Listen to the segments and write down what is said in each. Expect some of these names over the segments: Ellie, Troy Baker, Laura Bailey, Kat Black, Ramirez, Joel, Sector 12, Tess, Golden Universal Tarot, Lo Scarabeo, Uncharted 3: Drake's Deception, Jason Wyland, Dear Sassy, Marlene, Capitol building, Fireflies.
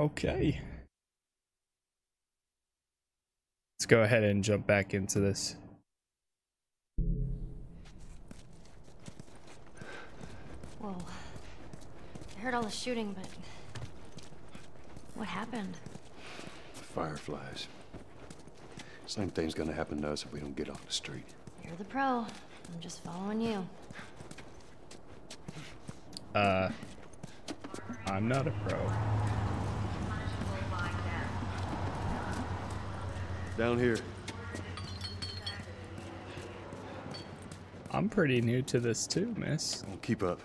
Okay. Let's go ahead and jump back into this. Whoa. I heard all the shooting, but what happened? The Fireflies. Same thing's gonna happen to us if we don't get off the street. You're the pro. I'm just following you. I'm not a pro. Down here. I'm pretty new to this too, miss. I'll keep up.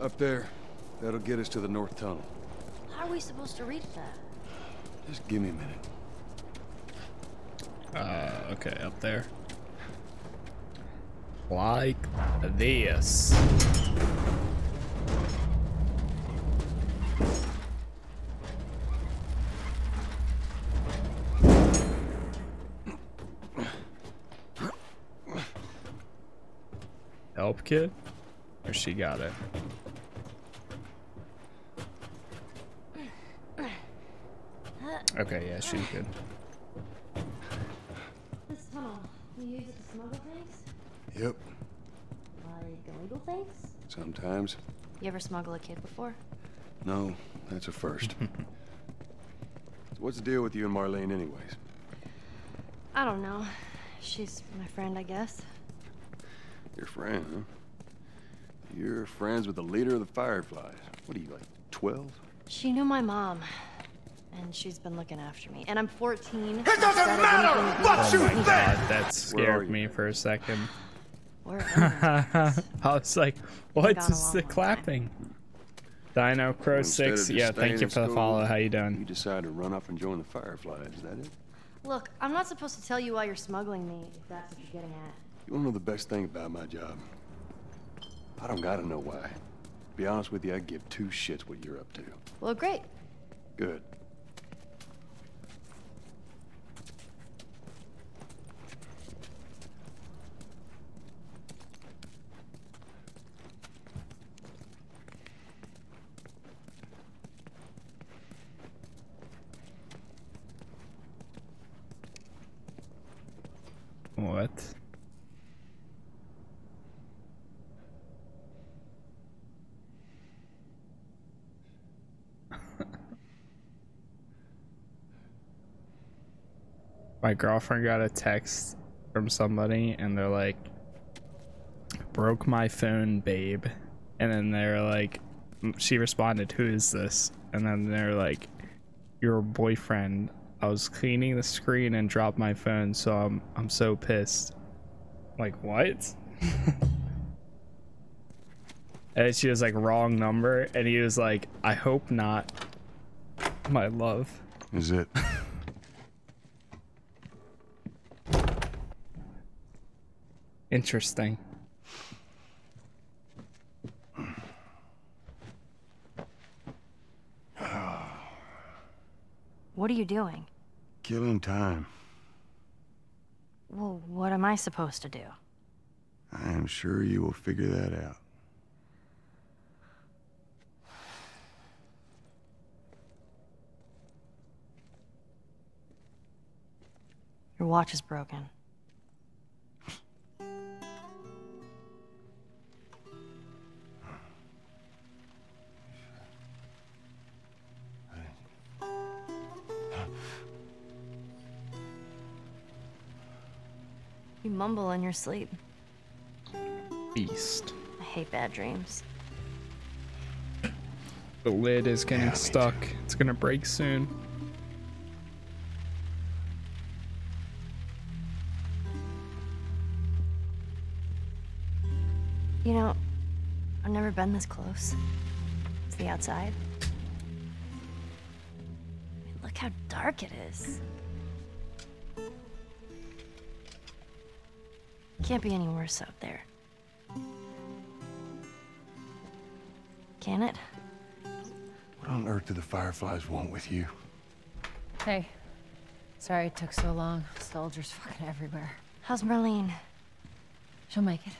Up there. That'll get us to the north tunnel. How are we supposed to reach that? Just give me a minute. Okay, up there. Like this. Help, kid? Or she got it. Okay, yeah, she's good. This tunnel, you use it to smuggle things? Yep. Like illegal things? Sometimes. You ever smuggle a kid before? No, that's a first. So what's the deal with you and Marlene anyways? I don't know. She's my friend, I guess. Your friend, huh? You're friends with the leader of the Fireflies. What are you, like 12? She knew my mom. And she's been looking after me. And I'm 14. It doesn't matter what you think! That scared me for a second. I was like, what's the clapping? Dino Crow 6, yeah, thank you for the follow. How you doing? You decided to run up and join the Fireflies, is that it? Look, I'm not supposed to tell you why you're smuggling me, if that's what you're getting at. You wanna know the best thing about my job? I don't gotta know why. To be honest with you, I give two shits what you're up to. Well, great. Good. What? My girlfriend got a text from somebody and they're like, broke my phone, babe. And then they're like, she responded, who is this? And then they're like, your boyfriend. I was cleaning the screen and dropped my phone, so I'm so pissed. Like, what? And she was like, wrong number. And he was like, I hope not. My love. Is it? Interesting. What are you doing? Killing time. Well, what am I supposed to do? I am sure you will figure that out. Your watch is broken. You mumble in your sleep. Beast. I hate bad dreams. The lid is getting stuck. It's gonna break soon. You know, I've never been this close to the outside. I mean, look how dark it is. Can't be any worse out there. Can it? What on earth do the Fireflies want with you? Hey. Sorry it took so long. Soldiers fucking everywhere. How's Marlene? She'll make it.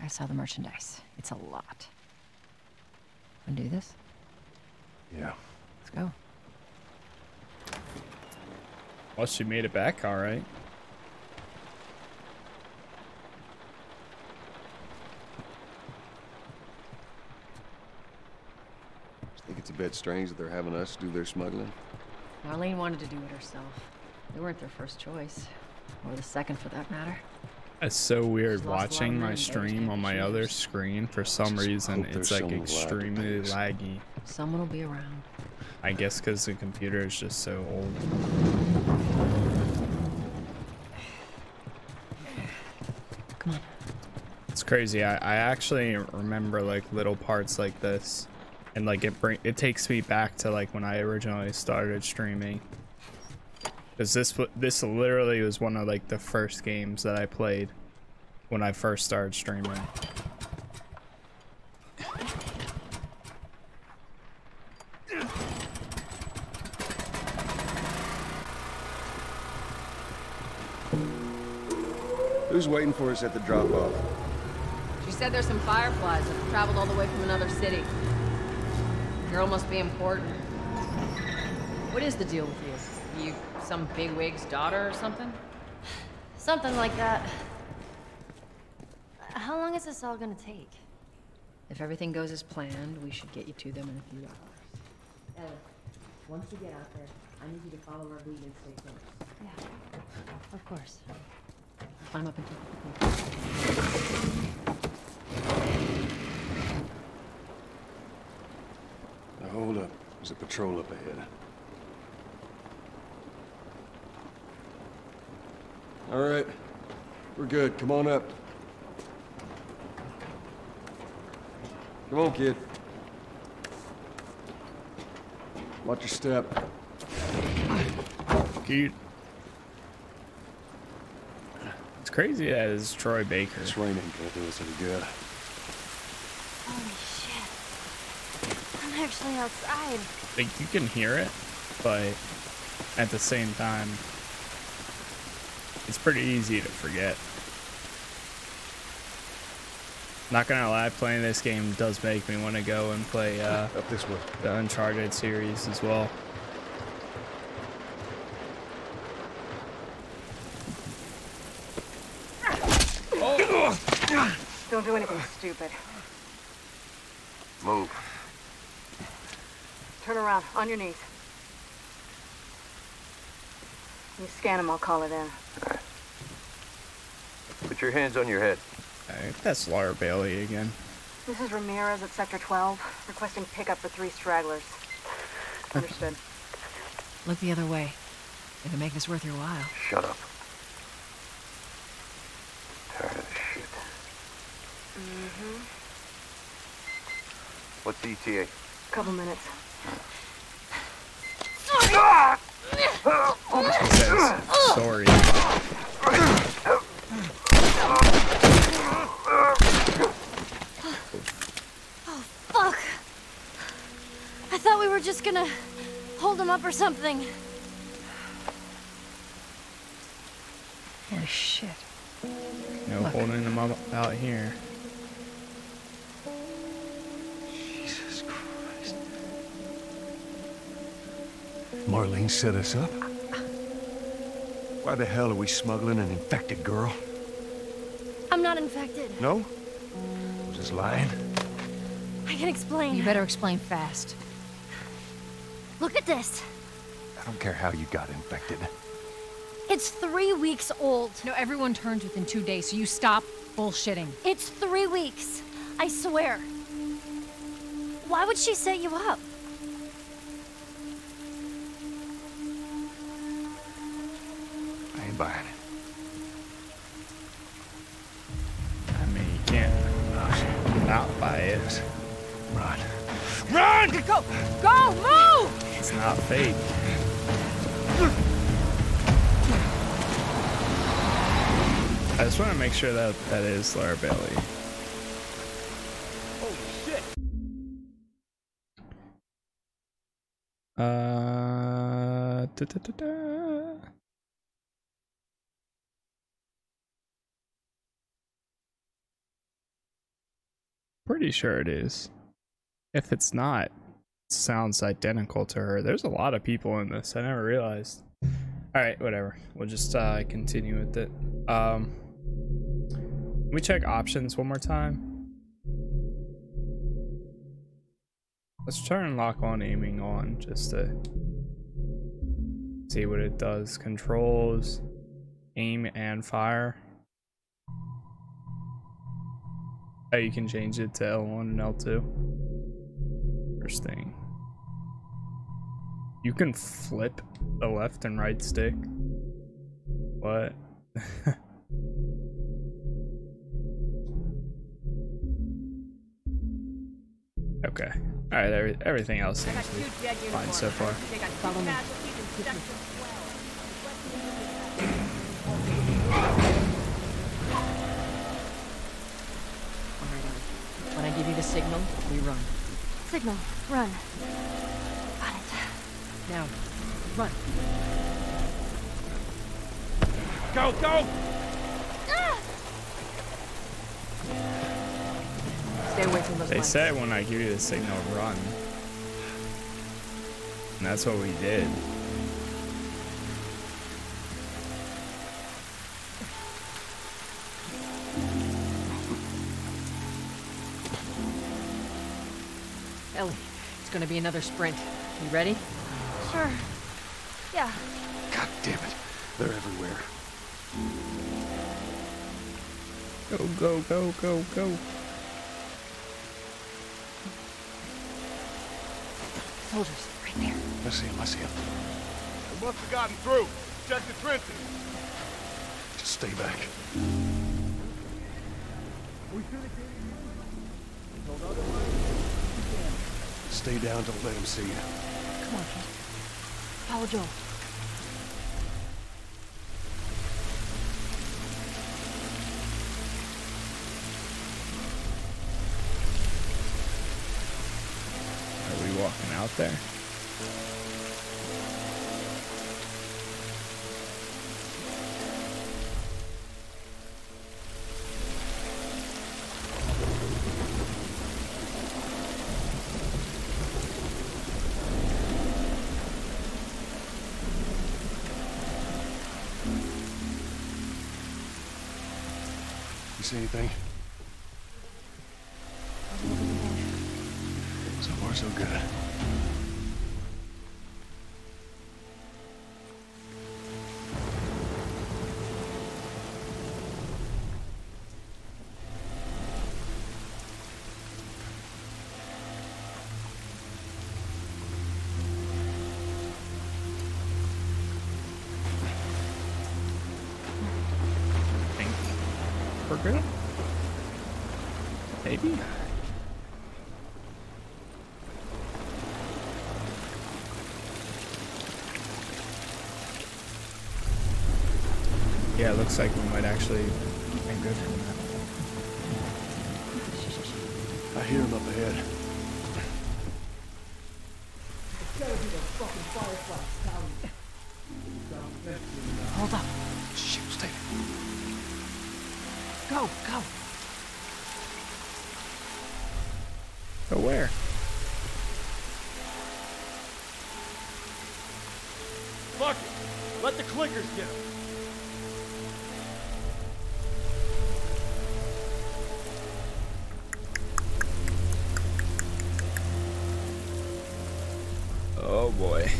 I saw the merchandise. It's a lot. Wanna do this? Yeah. Let's go. Well, she made it back, all right. I think it's a bit strange that they're having us do their smuggling. Marlene wanted to do it herself. They weren't their first choice. Or the second, for that matter. It's so weird watching my stream on my other screen. For some reason, it's like extremely laggy. Someone will be around. I guess because the computer is just so old. Come on. It's crazy. I actually remember like little parts like this, and like it takes me back to like when I originally started streaming. Because this literally was one of like the first games that I played when I first started streaming. Who's waiting for us at the drop-off? She said there's some Fireflies that traveled all the way from another city. Girl must be important. What is the deal with you? You some bigwig's daughter or something? Something like that. How long is this all gonna take? If everything goes as planned, we should get you to them in a few hours. Ellie, once you get out there, I need you to follow our lead and stay close. Yeah, of course. I'll climb up and now, hold up. There's a patrol up ahead. All right, we're good. Come on up. Come on, kid. Watch your step. Cute. It's crazy that it's Troy Baker. This rain ain't gonna do us any good. Holy shit! I'm actually outside. Like you can hear it, but at the same time. It's pretty easy to forget. Not gonna lie, playing this game does make me want to go and play up this way. The Uncharted series as well. Oh. Don't do anything stupid. Move. Turn around, on your knees. You scan them, I'll call it in. Put your hands on your head. Hey, that's Laura Bailey again. This is Ramirez at Sector 12, requesting pickup for 3 stragglers. Understood. Look the other way. It'll make this worth your while. Shut up. Tired of shit. Mm-hmm. What's the ETA? Couple minutes. Ah! Sorry. Oh, fuck. I thought we were just gonna hold him up or something. Holy shit. No, look. Holding him up out here. Jesus Christ. Marlene set us up? Why the hell are we smuggling an infected girl? I'm not infected. No? I'm just lying. I can explain. You better explain fast. Look at this. I don't care how you got infected. It's 3 weeks old. No, everyone turns within 2 days, so you stop bullshitting. It's 3 weeks. I swear. Why would she set you up? Buying it. I mean, you can't not buy it. Run. Run! Go! Go! Move! It's not fake. I just want to make sure that that is Laura Bailey. Holy shit! Pretty sure it is. If it's not, it sounds identical to her. There's a lot of people in this. I never realized. All right, whatever. We'll just continue with it. Let me check options one more time. Let's turn lock on aiming on just to see what it does. Controls, aim and fire. Oh, you can change it to L1 and L2. First thing. You can flip the left and right stick. What? Okay. Alright, everything else seems to be fine so far. When I give you the signal, we run. Signal, run. Got it. Now, run. Go, go! Ah! Stay away from those. They said when I give you the signal, run. And that's what we did. Ellie, it's gonna be another sprint. You ready? Sure. Yeah. God damn it. They're everywhere. Go, go, go, go, go. Soldiers, right there. I see him, I see him. They must have gotten through. Check the trenches. Just stay back. We could have been. Hold on to mine. Stay down to let him see you. Come on, kid. Follow Joel. Are we walking out there? See anything? So far, so good. Maybe. Yeah, it looks like we might actually be good from that. I hear him up ahead. It's gotta be the fucking Fireflies. Hold up. Shit, stay. Go, go. But where? Fuck it! Let the clickers get him! Oh boy.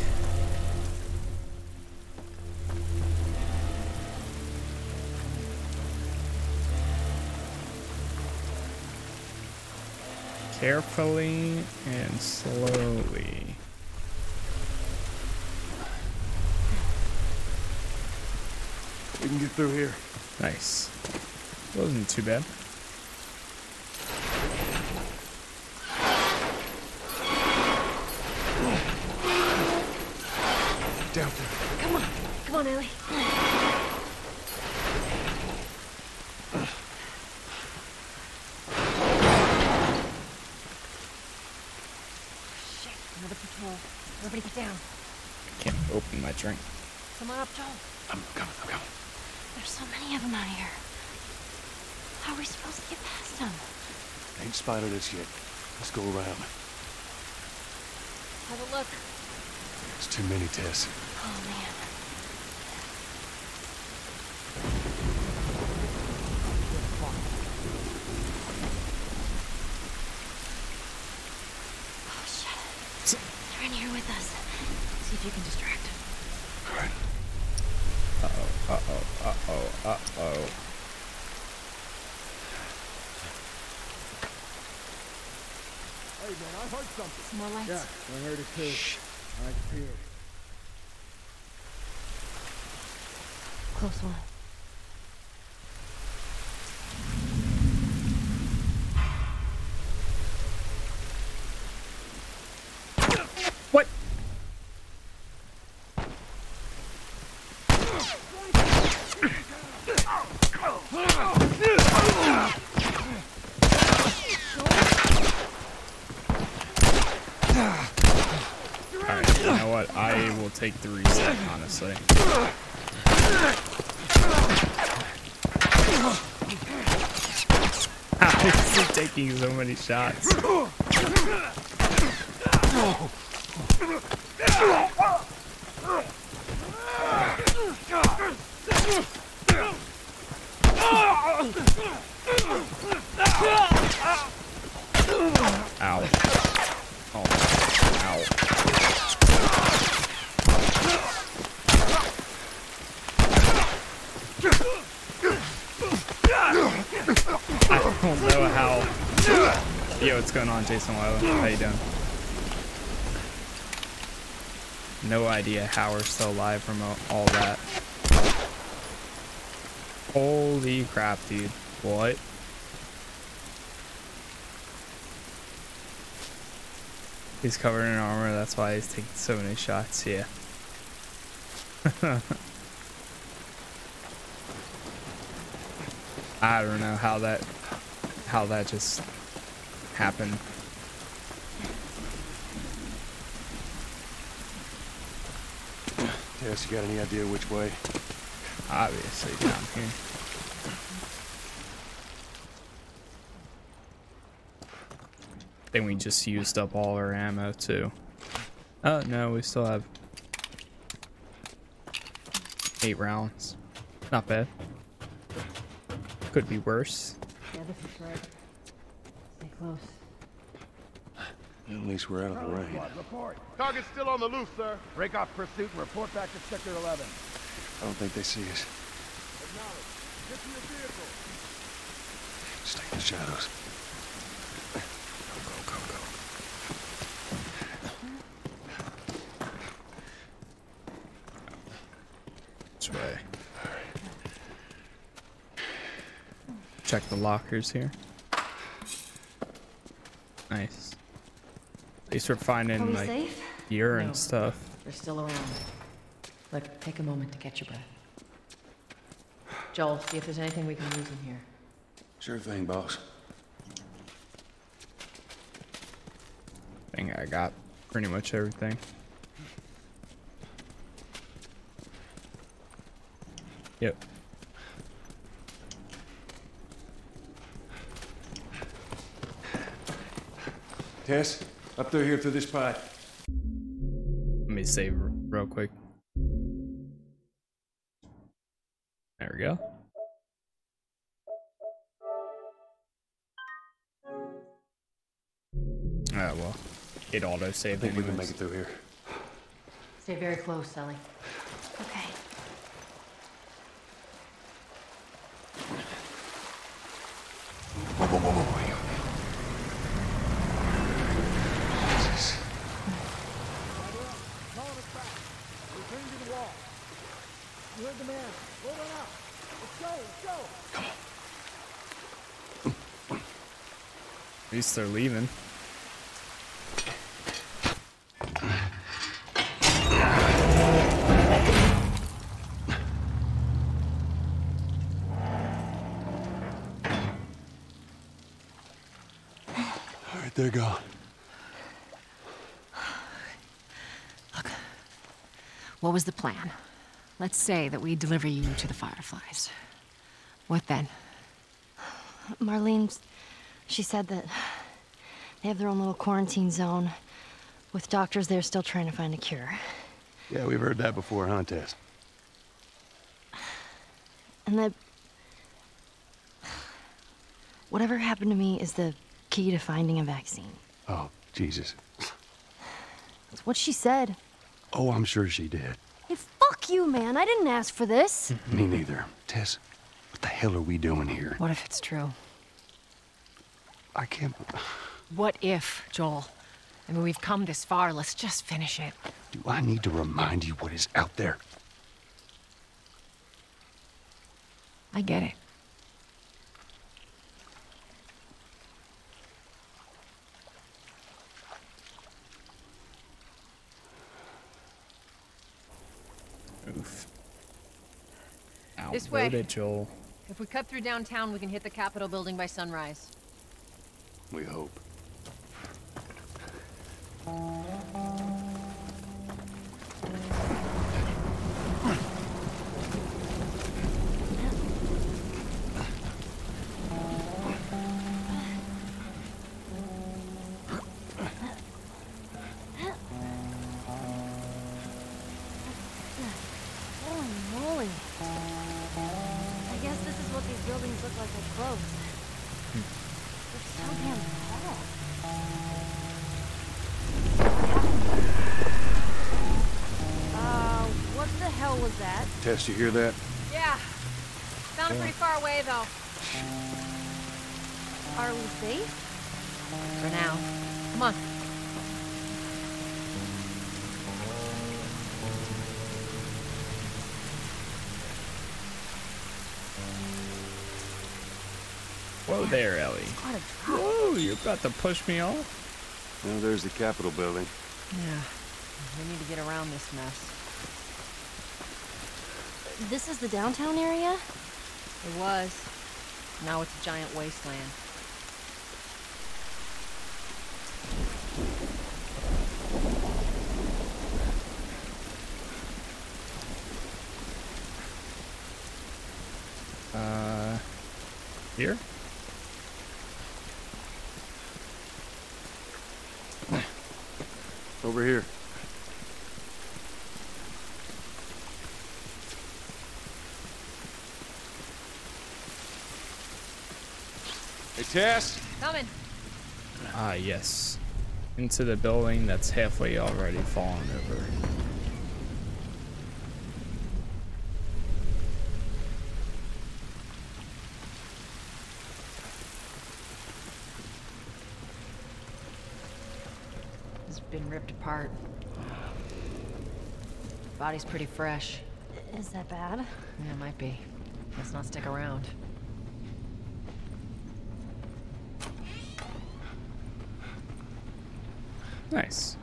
Carefully and slowly. We can get through here. Nice. Wasn't too bad. Down there. Come on. Come on, Ellie. Everybody get down. Can't open my drink. Come on up, Joel. I'm coming. There's so many of them out here. How are we supposed to get past them? Ain't spotted us yet. Let's go around. Have a look. It's too many, Tess. Oh, man. Oh, shit. They're in here with us. See if you can distract them. All right. Uh-oh. Hey, man, I heard something. Some more lights? Yeah, I heard it too. Shh. I can hear it. Close one. What? I will take the reset, honestly. How is he taking so many shots? Ow. Yo, what's going on, Jason Wyland? How you doing? No idea how we're still alive from all that. Holy crap, dude. What? He's covered in armor, that's why he's taking so many shots, yeah. I don't know how that just happen. Tess, you got any idea which way? Obviously down here. I think we just used up all our ammo too. Oh no, we still have 8 rounds. Not bad. Could be worse. Yeah, this is right. Close. At least we're out of the rain. Target's still on the loose, sir. Break off pursuit and report back to Sector 11. I don't think they see us. Acknowledge. Get to your vehicle. Stay in the shadows. Go. This way. All right. Check the lockers here. Nice. At least we're finding like safe? Urine and stuff. They're still around. Look, take a moment to catch your breath. Joel, see if there's anything we can use in here. Sure thing, boss. I think I got pretty much everything. Yep. Tess, up through here through this pod. Let me save real quick. There we go. Ah, well, it auto saved. I think we can make it through here. Stay very close, Ellie. Okay. Whoa. At least they're leaving. All right, they're gone. Look. What was the plan? Let's say that we deliver you to the Fireflies. What then? Marlene, she said that they have their own little quarantine zone with doctors there still trying to find a cure. Yeah, we've heard that before, huh, Tess? And that... whatever happened to me is the key to finding a vaccine. Oh, Jesus. That's what she said. Oh, I'm sure she did. Hey, fuck you, man. I didn't ask for this. Me neither. Tess, what the hell are we doing here? What if it's true? I can't... What if, Joel? I mean, we've come this far. Let's just finish it. Do I need to remind you what is out there? I get it. Oof. This way. It, Joel. If we cut through downtown, we can hit the Capitol building by sunrise. We hope. Tess, you hear that? Yeah. Sounded pretty far away, though. Are we safe? For now. Come on. Whoa there, Ellie. Whoa, you're about to push me off? Well, there's the Capitol building. Yeah. We need to get around this mess. This is the downtown area? It was. Now it's a giant wasteland. Here? Over here. Tess! Coming! Ah, yes. Into the building that's halfway already fallen over. It's been ripped apart. The body's pretty fresh. Is that bad? Yeah, it might be. Let's not stick around. Nice.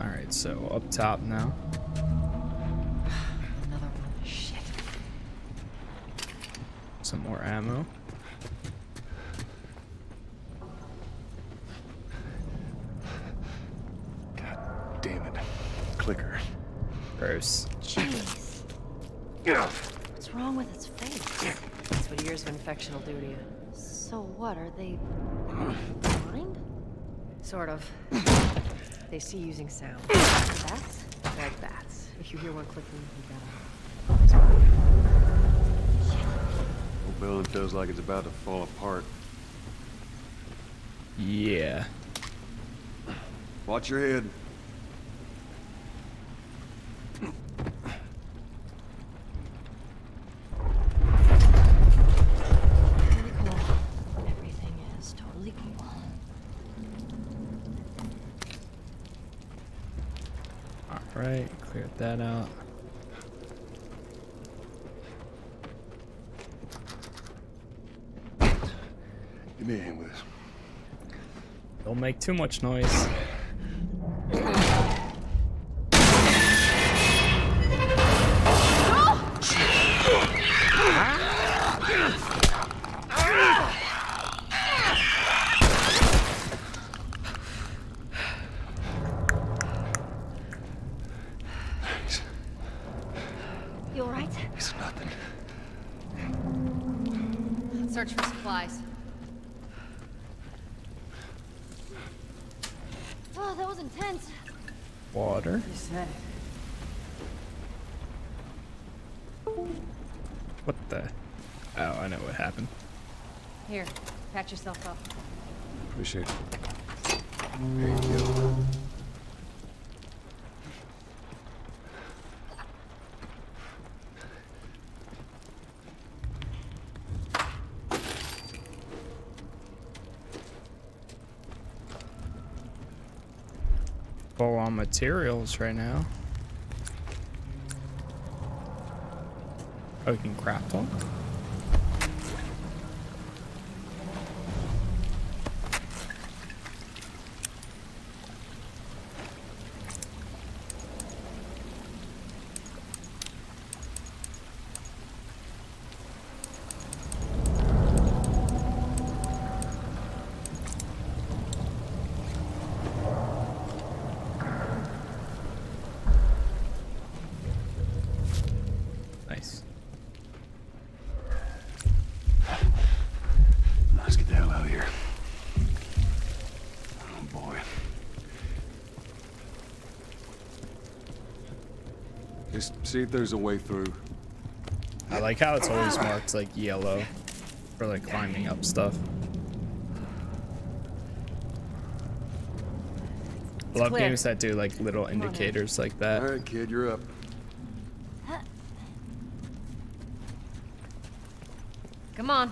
Alright, so up top now. Another one. Shit. Some more ammo. God damn it. Clicker. Gross. Jeez. What's wrong with its face? That's what years of infection will do to you. So what, are they blind? Sort of. They see using sound. Bats? Like bats. If you hear one clicking, you gotta... The whole building feels like it's about to fall apart. Yeah. Watch your head. That out. Give me a hand with this. Don't make too much noise. Search for supplies. Oh, that was intense. Water. What the? Oh, I know what happened. Here, patch yourself up. Appreciate it. Thank you. Full on materials right now. Oh, you can craft them? See if there's a way through. I like how it's always marked like yellow for like climbing up stuff. I love games that do like little indicators like that. All right, kid, you're up. Come on.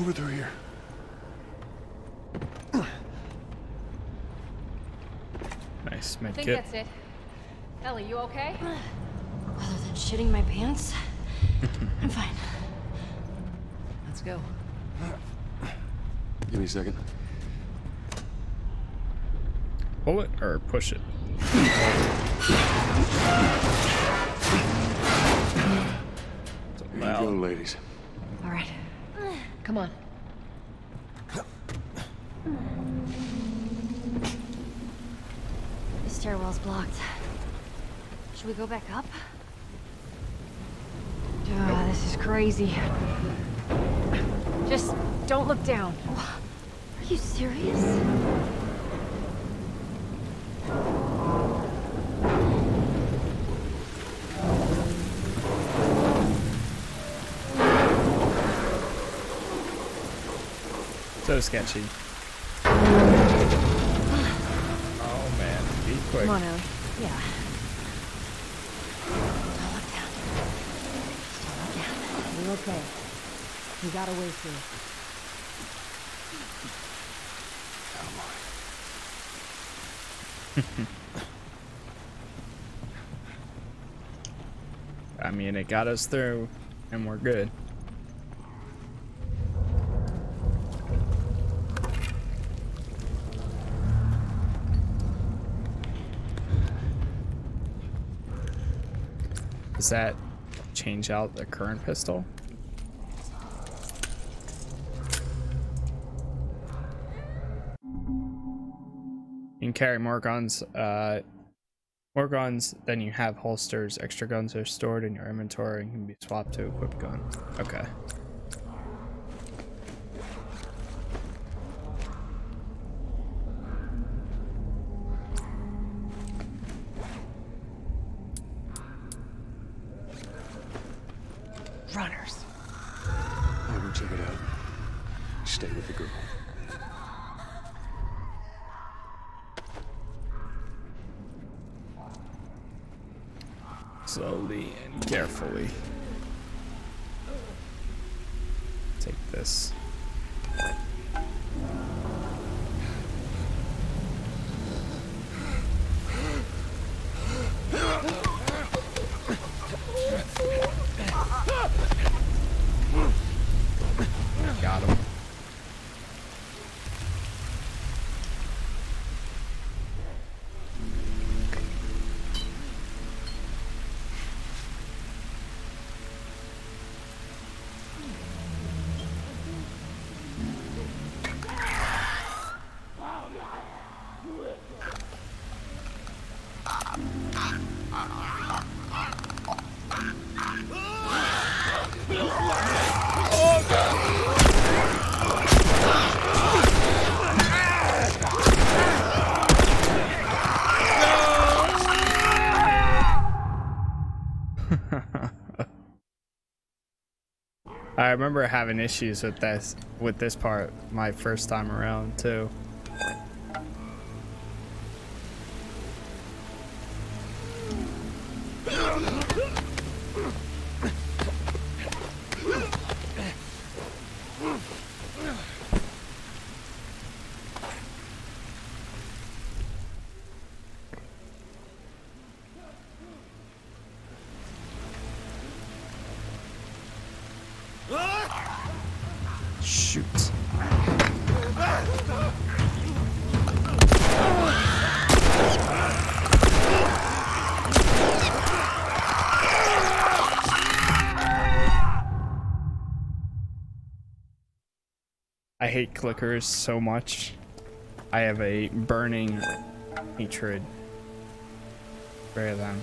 Over through here. Nice medkit. I think that's it. Ellie, you okay? Other than shitting my pants, I'm fine. Let's go. Give me a second. Pull it or push it. Here you go, ladies. All right. Come on. The stairwell's blocked. Should we go back up? Nope. This is crazy. Just don't look down. Are you serious? So sketchy. Oh man, be quick. Come on, Ellie. Yeah. Don't look down. Don't look down. We're okay. We got a way through. Come on. I mean, it got us through, and we're good. Does that change out the current pistol? You can carry more guns More guns than you have holsters. Extra guns are stored in your inventory and can be swapped to equip gun. Okay. Runners. I will check it out. Stay with the girl. Slowly and carefully. Take this. Got him. I remember having issues with this part my first time around too. I hate clickers so much. I have a burning hatred for them.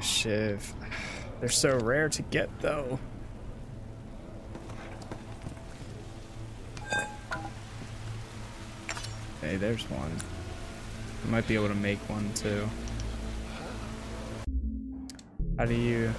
Shiv. They're so rare to get though. Hey, there's one. I might be able to make one too. How do you...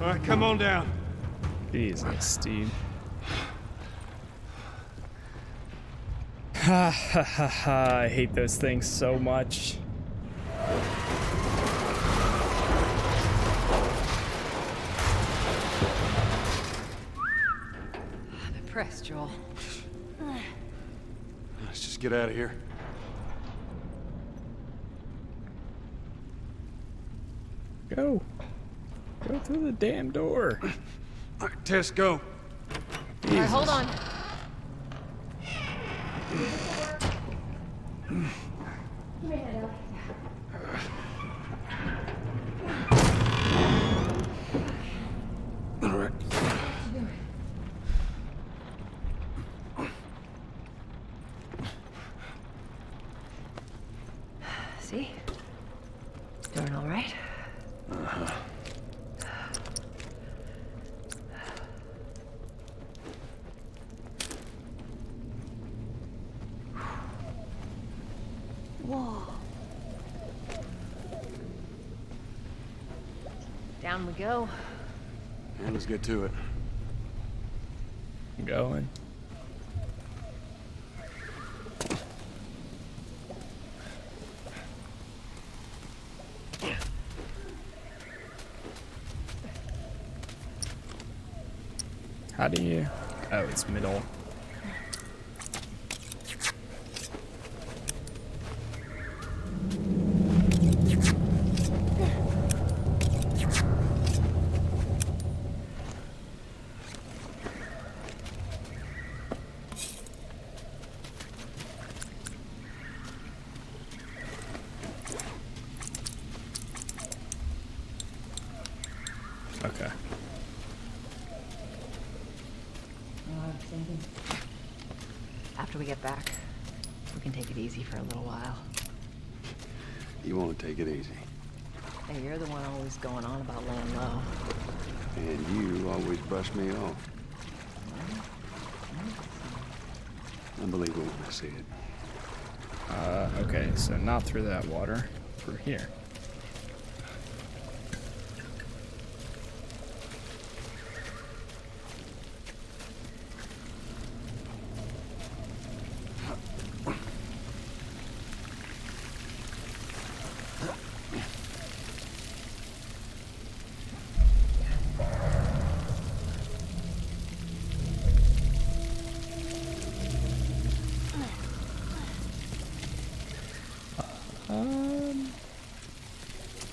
All right, come on down. Jesus, dude. Ha ha ha ha, I hate those things so much. I'm impressed, Joel. Let's just get out of here. Go. Go through the damn door. All right, Tess, go. Jesus. All right, hold on. All right. See? Doing all right? Uh-huh. Down we go. And let's get to it. I'm going. How do you? Oh, it's middle. Okay. After we get back, we can take it easy for a little while. You want to take it easy? Hey, you're the one always going on about laying low. And you always brush me off. Unbelievable when I see it. Okay, so not through that water. Through here.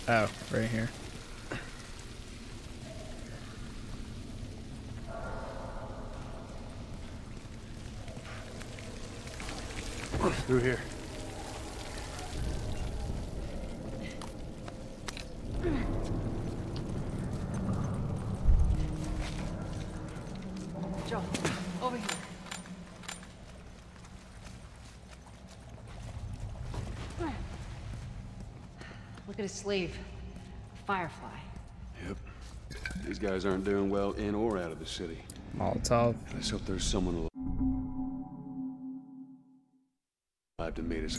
Oh, right here. Through here. Joel, over here. Look at his sleeve. Firefly. Yep. These guys aren't doing well in or out of the city. Molotov. Let's hope there's someone alive to meet us.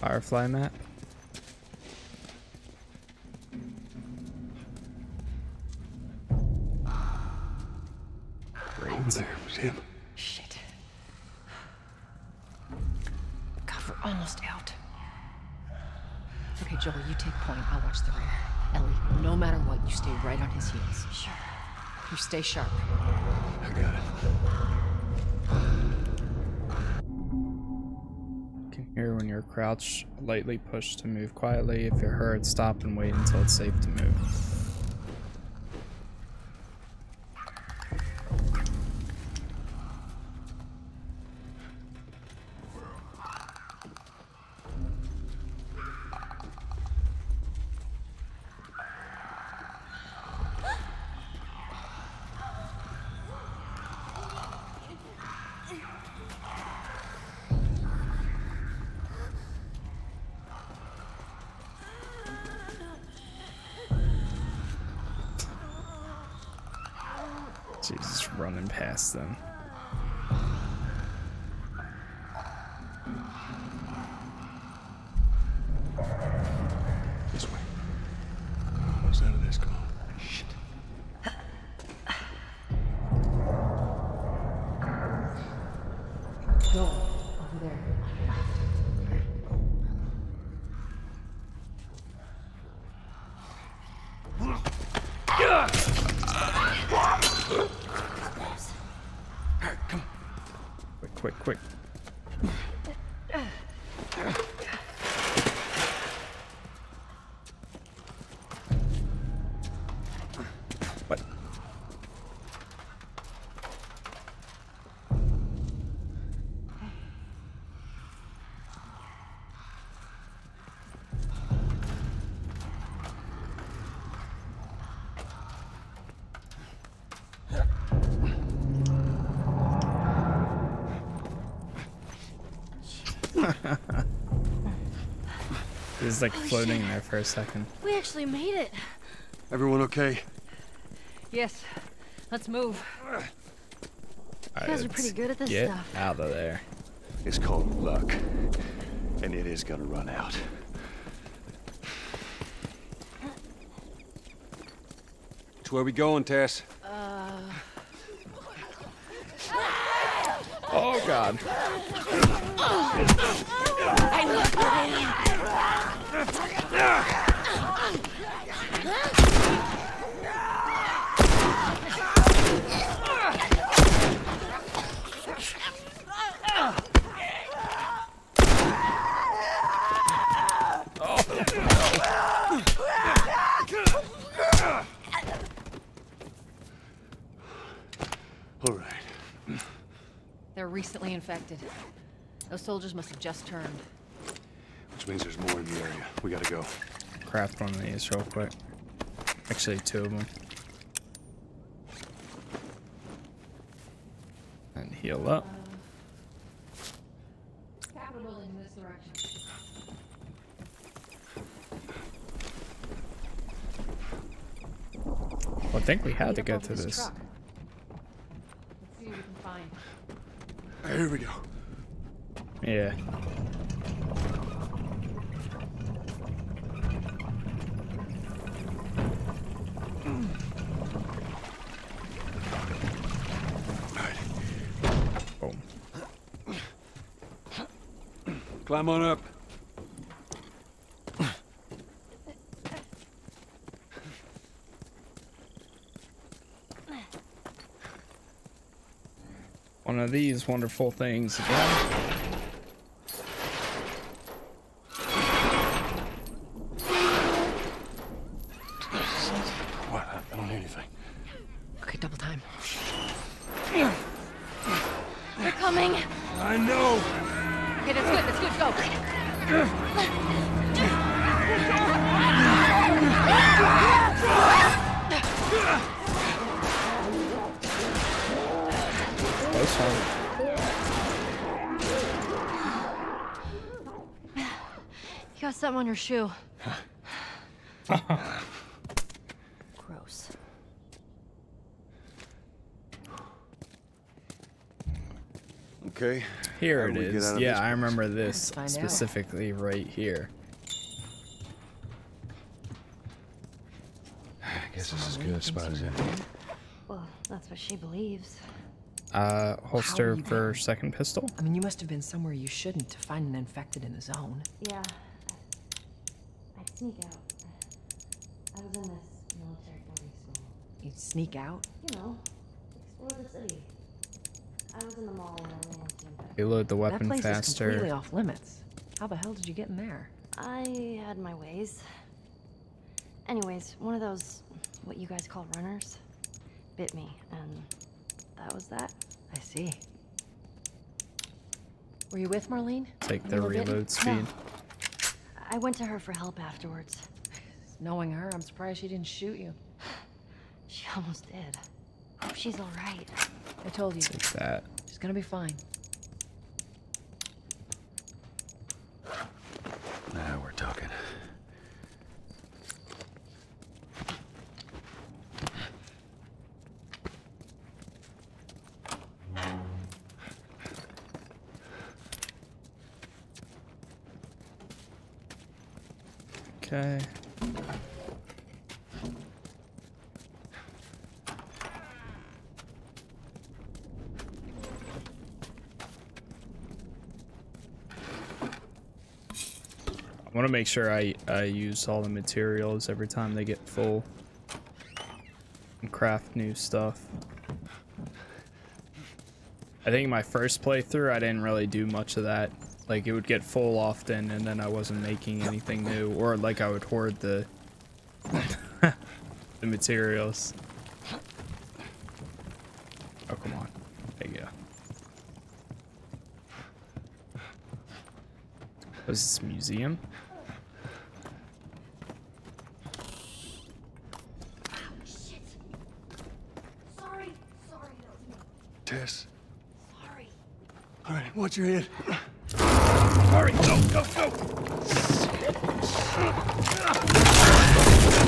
Firefly map. Great. Oh, there was him. Shit. God, we're almost out. Okay, Joel, you take point. I'll watch the rear. Ellie, no matter what, you stay right on his heels. Sure. You stay sharp. I got it. You can hear when you're crouched, lightly push to move quietly. If you're hurt, stop and wait until it's safe to move. Jesus, running past them. This way. Almost out of this car. Shit. Joel, over there. Quick. What? This is like floating there for a second. We actually made it. Everyone okay? Yes. Let's move. You guys are pretty good at this stuff. Get out of there. It's called luck. And it is gonna run out. To where we going, Tess? Oh God. All right. They're recently infected. Those soldiers must have just turned. Which means there's more in the area. We gotta go. Craft one of these real quick. Actually, two of them. And heal up. Capitol building in this direction. Well, I think we had to get to this. Truck. Let's see what we can find. Here we go. Yeah. Climb on up. One of these wonderful things again. Your shoe. Gross. Okay. Here it is. Yeah, I remember this specifically right here. I guess this is good. Spot is in. Well, that's what she believes. Holster for second pistol. I mean, you must have been somewhere you shouldn't to find an infected in the zone. Yeah. Sneak out. I was in this military boarding school. You'd sneak out? You know, explore the city. I was in the mall when I landed. Reload the weapon faster. That place is completely off limits. How the hell did you get in there? I had my ways. Anyways, one of those, what you guys call runners, bit me, and that was that. I see. Were you with Marlene? Take the reload speed. No. I went to her for help afterwards. Knowing her, I'm surprised she didn't shoot you. She almost did. Hope she's all right. I told you. Take that. She's gonna be fine. Now we're talking. Okay. I want to make sure I use all the materials every time they get full and craft new stuff. I think my first playthrough I didn't really do much of that. Like it would get full often and then I wasn't making anything new, or like I would hoard the the materials. Oh, come on. There you go. What is this, museum? Tess. Sorry. All right, watch your head. Sorry, go, go, go.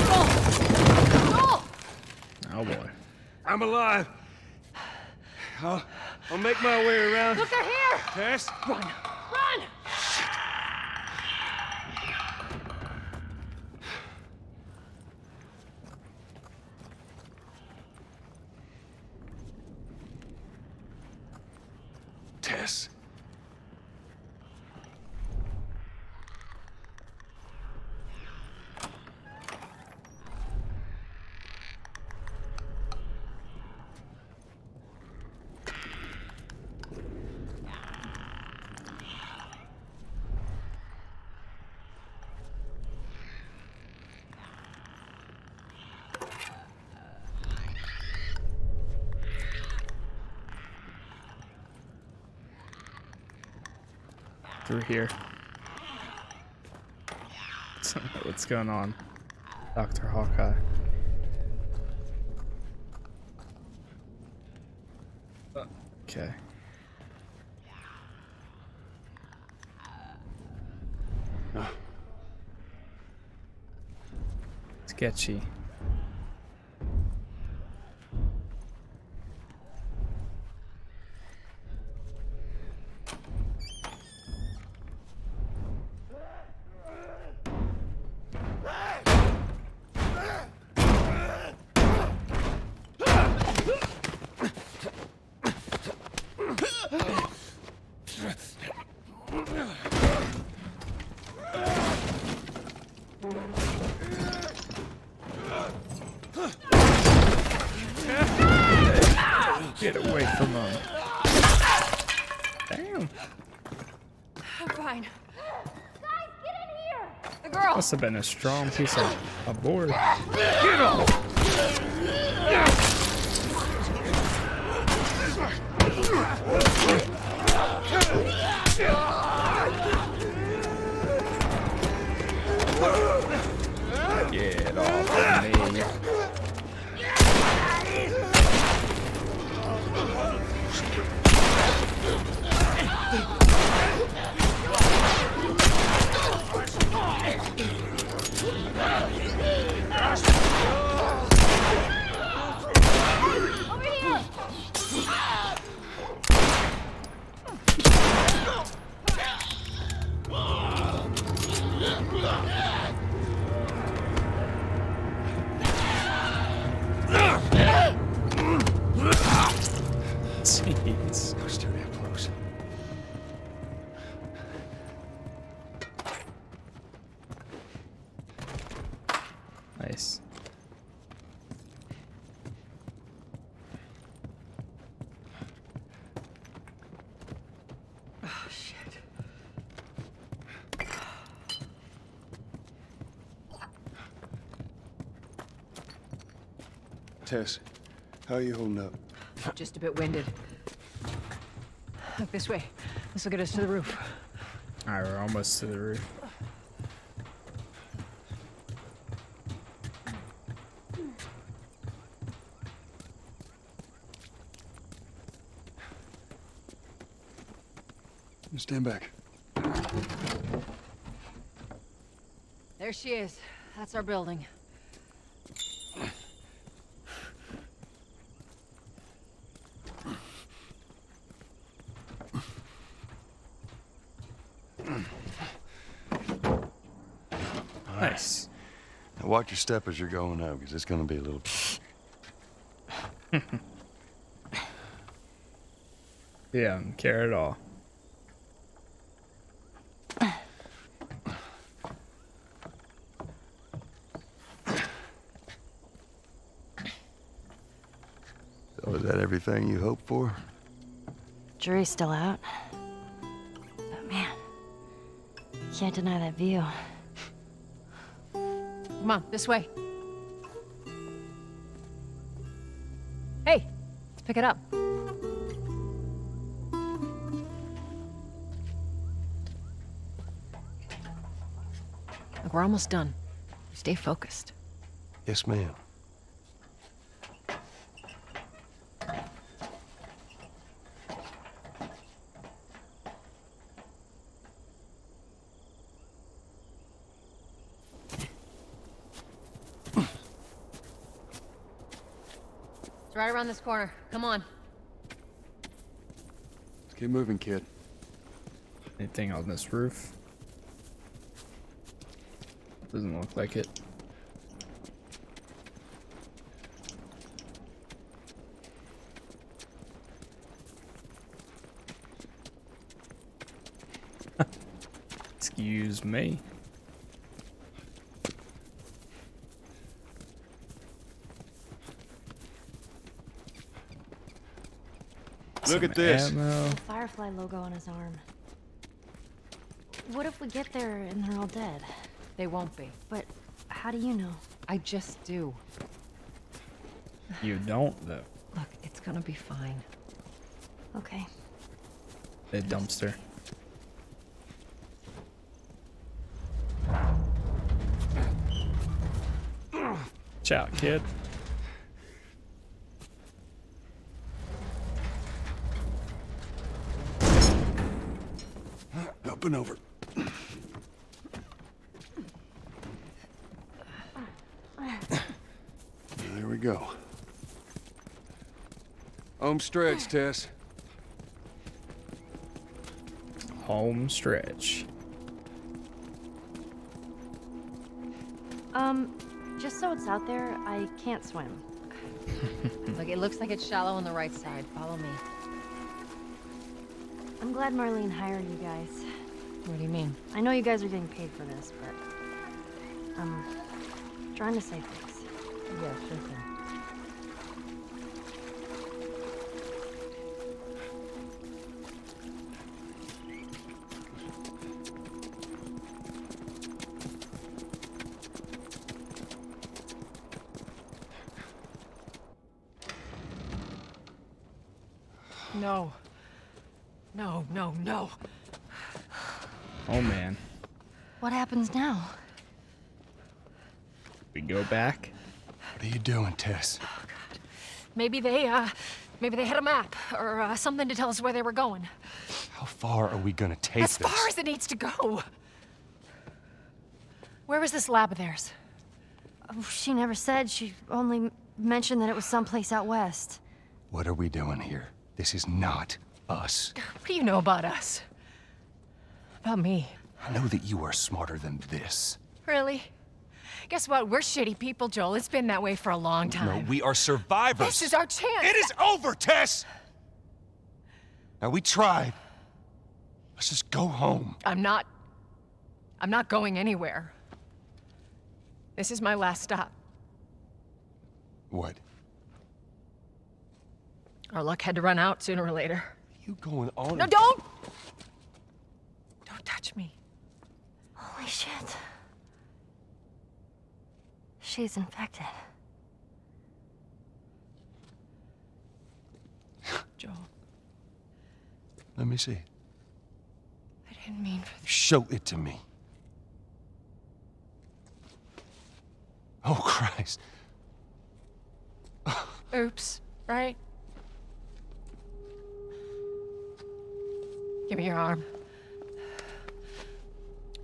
Oh, oh boy. I'm alive. I'll make my way around. Look, they're here. Tess, run. Run. Shit. Tess. Through here. What's going on, Dr. Hawkeye? Okay. Oh. Sketchy. Get away from him. Damn. I'm fine. Guys, get in here. The girl. Must have been a strong piece of a board. Get off. Get off of me. Tess, how are you holding up? Just a bit winded. Look this way. This will get us to the roof. All right, we're almost to the roof. Stand back. There she is. That's our building. Nice. Right. Now watch your step as you're going out, because it's going to be a little... Yeah, I don't care at all. So is that everything you hoped for? Jury's still out. But man, you can't deny that view. Come on, this way. Hey, let's pick it up. We're almost done. Stay focused. Yes, ma'am. It's right around this corner. Come on. Let's keep moving, kid. Anything on this roof? Doesn't look like it. Excuse me. Look at this. Firefly logo on his arm. What if we get there and they're all dead? They won't be. But how do you know? I just do. You don't, though. Look, it's gonna be fine. Okay. The dumpster. Watch out, kid. Up and over. Go. Home stretch, Tess. Home stretch. Just so it's out there, I can't swim. Look, it looks like it's shallow on the right side. Follow me. I'm glad Marlene hired you guys. What do you mean? I know you guys are getting paid for this, but I'm trying to save things. Yeah, sure thing. No. No, no, no. Oh, man. What happens now? We go back? What are you doing, Tess? Oh, God. Maybe they had a map or something to tell us where they were going. How far are we gonna take this? As far as it needs to go. Where was this lab of theirs? Oh, she never said. She only mentioned that it was someplace out west. What are we doing here? This is not us. What do you know about us? About me? I know that you are smarter than this. Really? Guess what? We're shitty people, Joel. It's been that way for a long time. No, we are survivors. This is our chance. It is over, Tess! Now, we tried. Let's just go home. I'm not going anywhere. This is my last stop. What? Our luck had to run out sooner or later. Are you going on? No, don't! Don't touch me. Holy shit. She's infected. Joel. Let me see. I didn't mean for this. Show it to me. Oh, Christ. Oops, right? Give me your arm.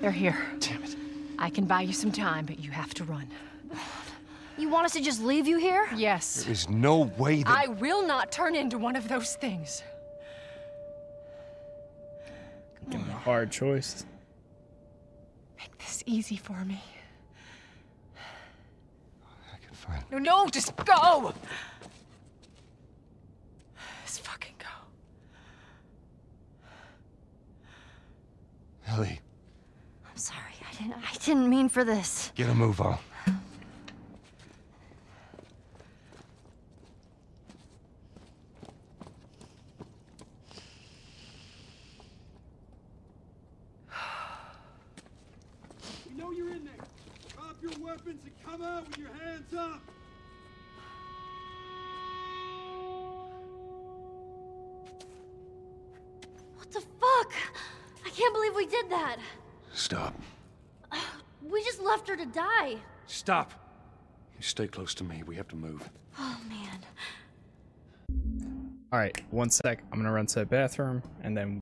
They're here. Damn it. I can buy you some time, but you have to run. You want us to just leave you here? Yes. There is no way that... I will not turn into one of those things. Come on. Hard choice. Make this easy for me. I can find... No, no, just go! Just fucking go. Ellie. I'm sorry. I didn't mean for this. Get a move on. And come out with your hands up. What the fuck? I can't believe we did that. Stop. We just left her to die. Stop. You stay close to me. We have to move. Oh, man. All right, one sec. I'm gonna run to the bathroom and then